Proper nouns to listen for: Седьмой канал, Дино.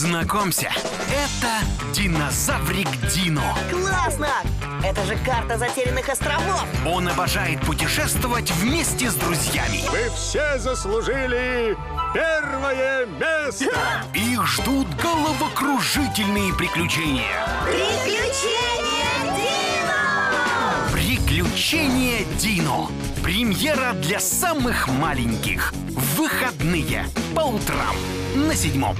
Знакомься, это динозаврик Дино. Классно! Это же карта затерянных островов. Он обожает путешествовать вместе с друзьями. Вы все заслужили первое место! Их ждут головокружительные приключения. Приключения Дино! Приключения Дино. Премьера для самых маленьких. В выходные по утрам на Седьмом.